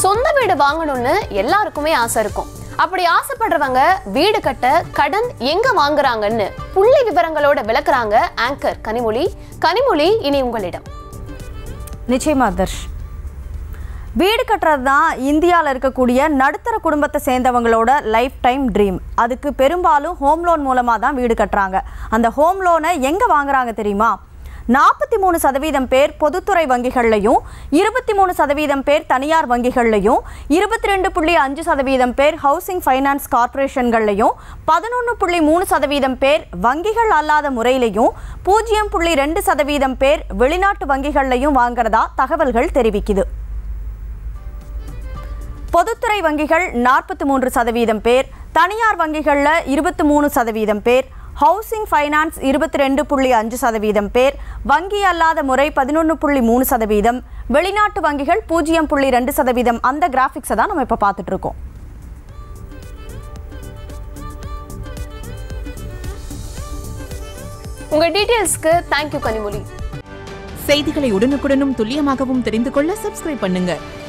சொந்த வீடு வாங்கணும்னு எல்லாருக்குமே ஆசை இருக்கும். அப்படி ஆசைப்படுறவங்க வீடு கட்ட கடன் எங்க வாங்குறாங்கன்னு புள்ளி விவரங்களோட விளக்குறாங்க ஆங்கர் கனிமொழி. கனிமொழி, இனி உங்களிடம். நிச்சயமா தர்ஷ், வீடு கட்டுறது தான் இந்தியாவில் இருக்கக்கூடிய நடுத்தர குடும்பத்தை சேர்ந்தவங்களோட லைஃப் டைம் ட்ரீம். அதுக்கு பெரும்பாலும் ஹோம் லோன் மூலமாக தான் வீடு கட்டுறாங்க. அந்த ஹோம் லோனை எங்கே வாங்குறாங்க தெரியுமா? 43% பேர் பொதுத்துறை வங்கிகள்லையும், 23% பேர் தனியார் வங்கிகள்லையும், 22.5% பேர் ஹவுசிங் ஃபைனான்ஸ் கார்பரேஷன்கள்லையும், 11.3% பேர் வங்கிகள் அல்லாத முறையிலையும், 0.2% பேர் வெளிநாட்டு வங்கிகள்லையும் வாங்குறதா தகவல்கள் தெரிவிக்குது. பொதுத்துறை வங்கிகள் 43% பேர், தனியார் வங்கிகளில் 23% பேர், ஹவுசிங் ஃபைனான்ஸ் 22.5% பேர், வங்கி அல்லாத முறை 11.3%, வெளிநாட்டு வங்கிகள் 0.2%. அந்த கிராஃபிக்ஸை தான் நம்ம இப்போ பார்த்துட்டு இருக்கோம். உங்கள் டீட்டெயில்ஸ்க்கு தேங்க்யூ கனிமொழி. செய்திகளை உடனுக்குடனும் துல்லியமாகவும் தெரிந்து கொள்ள சப்ஸ்கிரைப் பண்ணுங்க.